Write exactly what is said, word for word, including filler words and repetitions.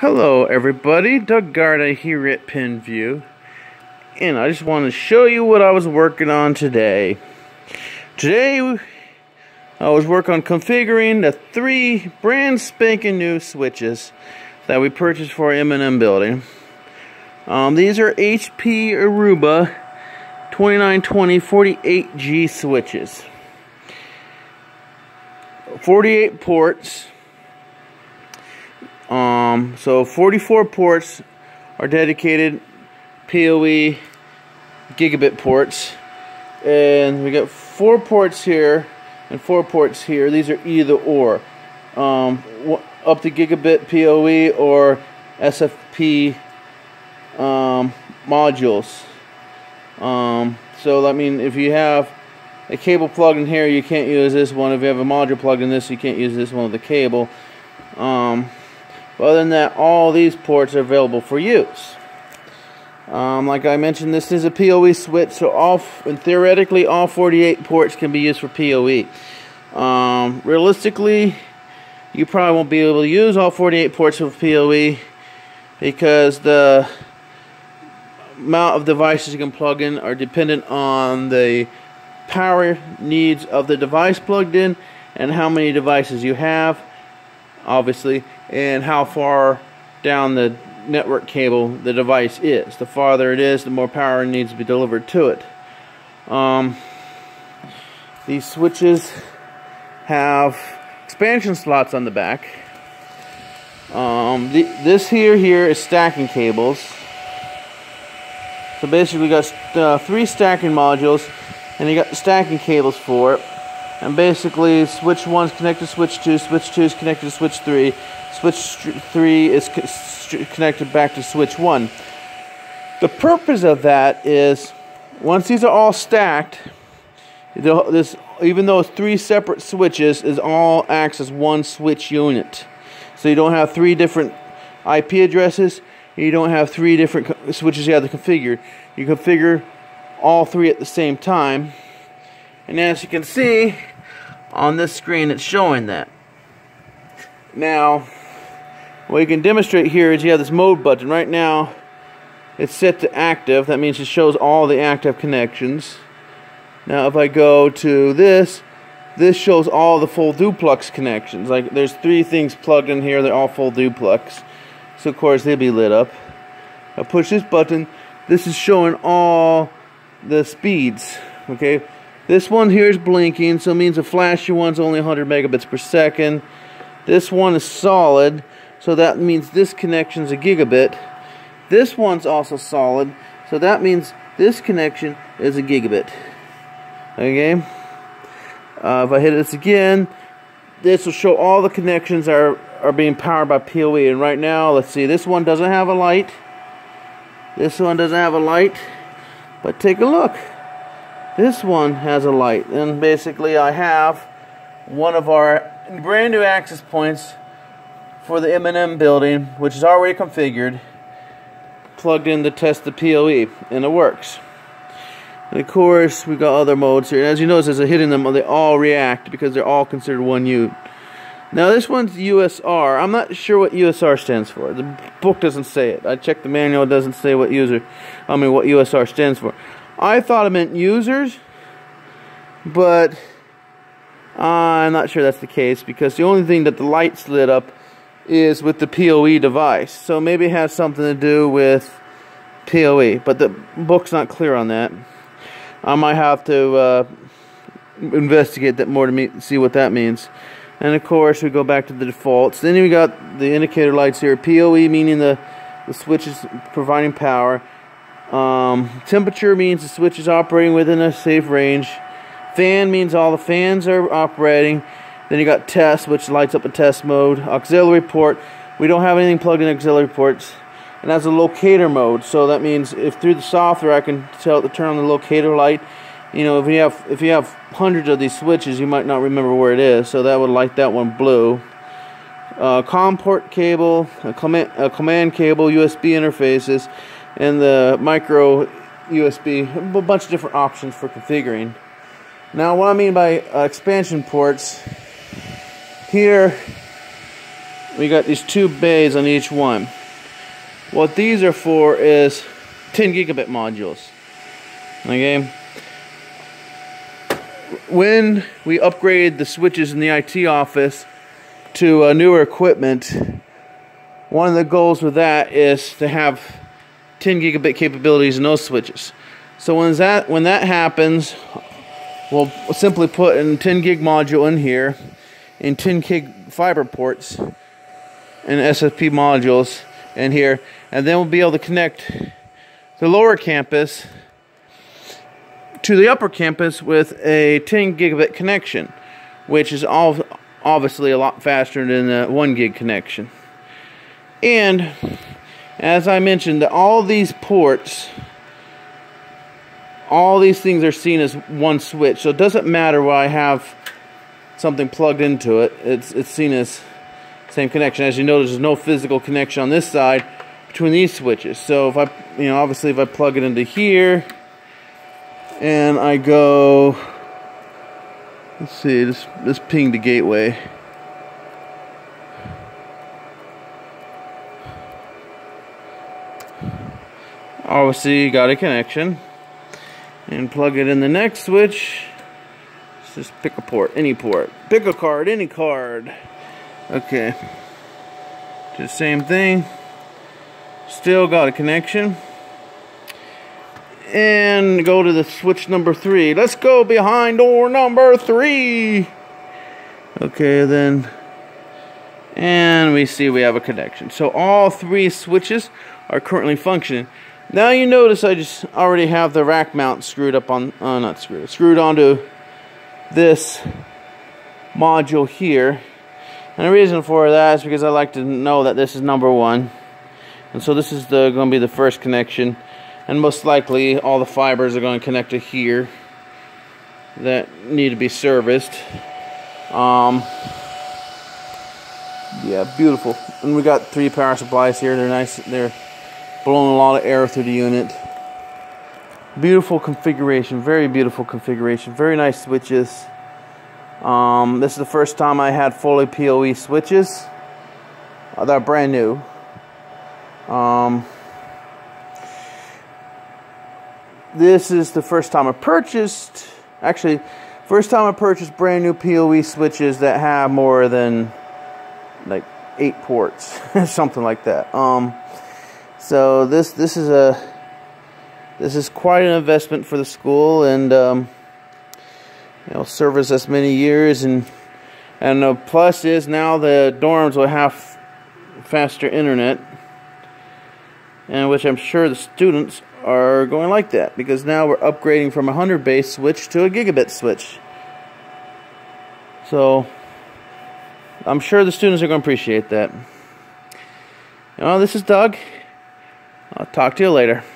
Hello everybody, Doug Garda here at Pinview, and I just want to show you what I was working on today. Today I was working on configuring the three brand spanking new switches that we purchased for M and M building. Um, these are H P Aruba twenty-nine twenty forty-eight G switches. forty-eight ports. Um, so forty-four ports are dedicated P O E gigabit ports, and we got four ports here and four ports here. These are either or, um, up to gigabit P O E or S F P um, modules. Um, so I mean, if you have a cable plugged in here, you can't use this one. If you have a module plugged in this, you can't use this one with the cable. Um, But other than that, all these ports are available for use. Um, like I mentioned, this is a P O E switch, so all, and theoretically all forty-eight ports can be used for P O E. Um, realistically, you probably won't be able to use all forty-eight ports of P O E because the amount of devices you can plug in are dependent on the power needs of the device plugged in and how many devices you have, obviously, and how far down the network cable the device is. The farther it is, the more power needs to be delivered to it. Um, these switches have expansion slots on the back. Um, th this here here is stacking cables. So basically, we got uh, three stacking modules, and you got the stacking cables for it. And basically, switch one is connected to switch two, switch two is connected to switch three, switch three is connected back to switch one. The purpose of that is, once these are all stacked, this, even though it's three separate switches, it all acts as one switch unit. So you don't have three different I P addresses, you don't have three different switches you have to configure. You configure all three at the same time. And as you can see on this screen, it's showing that. Now, what you can demonstrate here is you have this mode button. Right now, it's set to active. That means it shows all the active connections. Now, if I go to this, this shows all the full duplex connections. Like, there's three things plugged in here. They're all full duplex. So, of course, they'll be lit up. I push this button. This is showing all the speeds, okay? This one here is blinking, so it means the flashy one's only one hundred megabits per second. This one is solid, so that means this connection's a gigabit. This one's also solid, so that means this connection is a gigabit. Okay? Uh, if I hit this again, this will show all the connections are, are being powered by P O E. And right now, let's see, this one doesn't have a light. This one doesn't have a light. But take a look. This one has a light, and basically I have one of our brand new access points for the M and M building, which is already configured, plugged in to test the P O E, and it works. And of course, we've got other modes here. As you notice, as I'm hitting them, they all react because they're all considered one unit. Now this one's U S R. I'm not sure what U S R stands for. The book doesn't say it. I checked the manual; it doesn't say what user. I mean, what U S R stands for. I thought it meant users, but uh, I'm not sure that's the case because the only thing that the light's lit up is with the P O E device. So maybe it has something to do with P O E, but the book's not clear on that. I might have to uh, investigate that more to meet, see what that means. And of course, we go back to the defaults. Then we got the indicator lights here. P O E meaning the, the switch is providing power. Um, temperature means the switch is operating within a safe range. Fan means all the fans are operating. Then you got test, which lights up a test mode. Auxiliary port, we don't have anything plugged in auxiliary ports. And that's a locator mode, so that means if through the software I can tell it to turn on the locator light. You know, if you have if you have hundreds of these switches, you might not remember where it is, so that would light that one blue. Uh, comm port cable, a command, a command cable, U S B interfaces, and the micro U S B, a bunch of different options for configuring. Now what I mean by uh, expansion ports, here we got these two bays on each one. What these are for is ten gigabit modules. Okay. When we upgraded the switches in the I T office to uh, newer equipment, one of the goals with that is to have ten gigabit capabilities in those switches. So when that when that happens, we'll simply put a ten gig module in here, and ten gig fiber ports, and S F P modules in here, and then we'll be able to connect the lower campus to the upper campus with a ten gigabit connection, which is all obviously a lot faster than the one gig connection. And as I mentioned, all these ports, all these things are seen as one switch, so it doesn't matter why I have something plugged into it. It's it's seen as same connection. As you notice, there's no physical connection on this side between these switches. So if I, you know, obviously if I plug it into here, and I go, let's see, let's let's ping the gateway. Obviously, you got a connection, and plug it in the next switch. Let's just pick a port, any port, pick a card, any card. Okay, just same thing. Still got a connection, and go to the switch number three. Let's go behind door number three. Okay, then, and we see we have a connection. So all three switches are currently functioning. Now you notice I just already have the rack mount screwed up on, uh, not screwed, screwed onto this module here. And the reason for that is because I like to know that this is number one. And so this is the going to be the first connection. And most likely all the fibers are going to connect to here that need to be serviced. Um, yeah, beautiful. And we got three power supplies here. They're nice. They're blowing a lot of air through the unit. Beautiful configuration, very beautiful configuration, very nice switches. Um, this is the first time I had fully P O E switches uh, that are brand new. Um, this is the first time I purchased, actually, first time I purchased brand new P O E switches that have more than like eight ports, something like that. Um, So this this is a this is quite an investment for the school, and um, you know, service us many years, and and the plus is now the dorms will have faster internet, and which I'm sure the students are going to like that, because now we're upgrading from a hundred base switch to a gigabit switch. So I'm sure the students are going to appreciate that. You know, this is Doug. I'll talk to you later.